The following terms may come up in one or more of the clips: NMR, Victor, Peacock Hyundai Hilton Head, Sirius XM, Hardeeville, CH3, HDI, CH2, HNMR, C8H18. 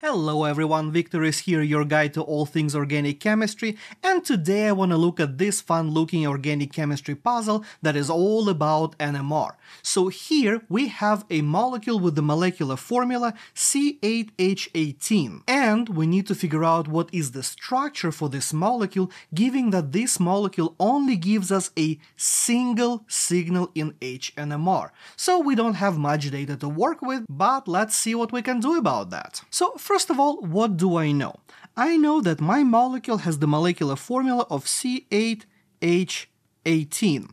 Hello everyone, Victor is here, your guide to all things organic chemistry, and today I wanna look at this fun-looking organic chemistry puzzle that is all about NMR. So here we have a molecule with the molecular formula C8H18, and we need to figure out what is the structure for this molecule, given that this molecule only gives us a single signal in HNMR. So we don't have much data to work with, but let's see what we can do about that. So first of all, what do I know? I know that my molecule has the molecular formula of C8H18.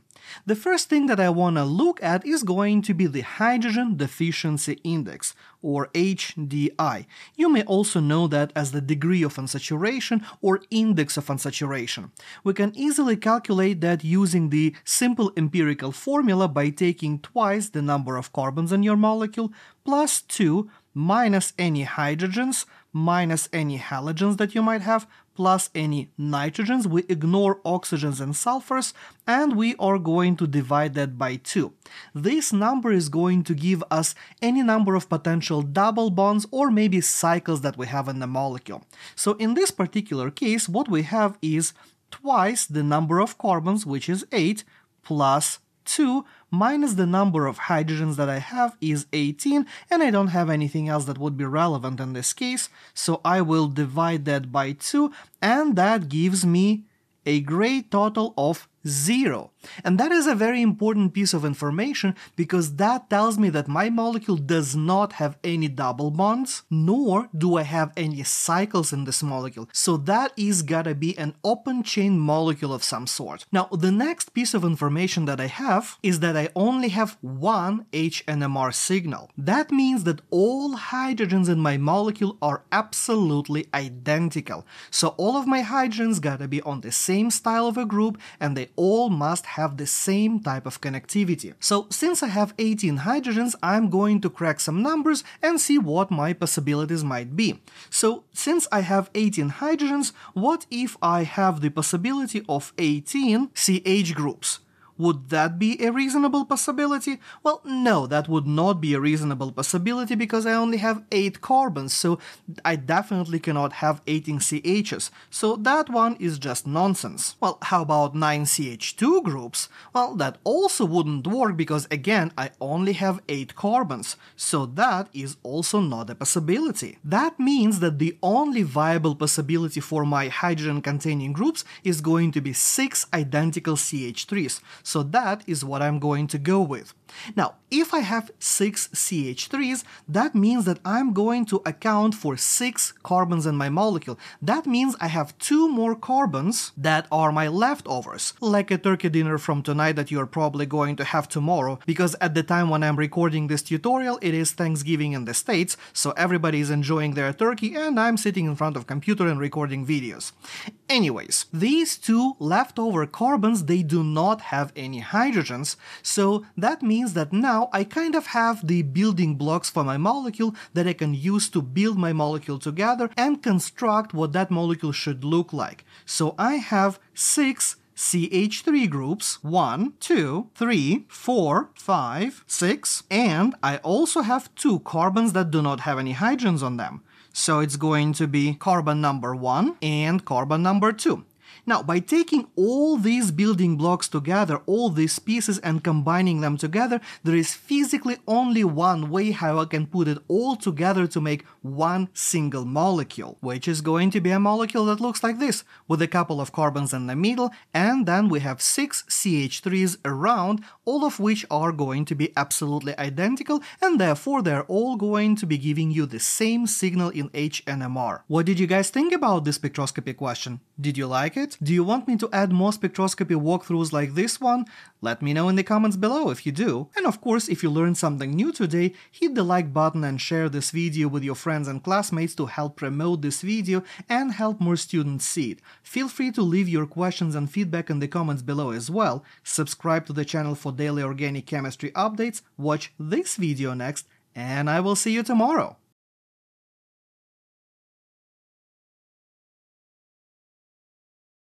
The first thing that I want to look at is going to be the hydrogen deficiency index, or HDI. You may also know that as the degree of unsaturation or index of unsaturation. We can easily calculate that using the simple empirical formula by taking twice the number of carbons in your molecule, plus 2 minus any hydrogens, minus any halogens that you might have, plus any nitrogens. We ignore oxygens and sulfurs, and we are going to divide that by 2. This number is going to give us any number of potential double bonds or maybe cycles that we have in the molecule. So in this particular case, what we have is twice the number of carbons, which is 8, plus 2, minus the number of hydrogens that I have is 18, and I don't have anything else that would be relevant in this case, so I will divide that by 2, and that gives me a great total of 0. And that is a very important piece of information, because that tells me that my molecule does not have any double bonds, nor do I have any cycles in this molecule. So that is gotta be an open chain molecule of some sort. Now, the next piece of information that I have is that I only have one HNMR signal. That means that all hydrogens in my molecule are absolutely identical. So all of my hydrogens gotta be on the same style of a group, and they all must have the same type of connectivity. So since I have 18 hydrogens, I'm going to crack some numbers and see what my possibilities might be. So since I have 18 hydrogens, what if I have the possibility of 18 CH groups? Would that be a reasonable possibility? Well, no, that would not be a reasonable possibility, because I only have 8 carbons, so I definitely cannot have 18 CHs, so that one is just nonsense. Well, how about 9 CH2 groups? Well, that also wouldn't work, because again, I only have 8 carbons, so that is also not a possibility. That means that the only viable possibility for my hydrogen-containing groups is going to be 6 identical CH3s. So that is what I'm going to go with. Now, if I have 6 CH3s, that means that I'm going to account for 6 carbons in my molecule. That means I have 2 more carbons that are my leftovers, like a turkey dinner from tonight that you're probably going to have tomorrow, because at the time when I'm recording this tutorial, it is Thanksgiving in the States, so everybody is enjoying their turkey and I'm sitting in front of a computer and recording videos. Anyways, these 2 leftover carbons, they do not have any hydrogens, so that means that now I kind of have the building blocks for my molecule that I can use to build my molecule together and construct what that molecule should look like. So I have 6 CH3 groups, 1, 2, 3, 4, 5, 6, and I also have 2 carbons that do not have any hydrogens on them. So it's going to be carbon number 1 and carbon number 2. Now, by taking all these building blocks together, all these pieces, and combining them together, there is physically only one way how I can put it all together to make one single molecule, which is going to be a molecule that looks like this, with a couple of carbons in the middle, and then we have 6 CH3s around, all of which are going to be absolutely identical, and therefore they're all going to be giving you the same signal in HNMR. What did you guys think about this spectroscopy question? Did you like it? Do you want me to add more spectroscopy walkthroughs like this one? Let me know in the comments below if you do. And of course, if you learned something new today, hit the like button and share this video with your friends and classmates to help promote this video and help more students see it. Feel free to leave your questions and feedback in the comments below as well. Subscribe to the channel for daily organic chemistry updates, watch this video next, and I will see you tomorrow!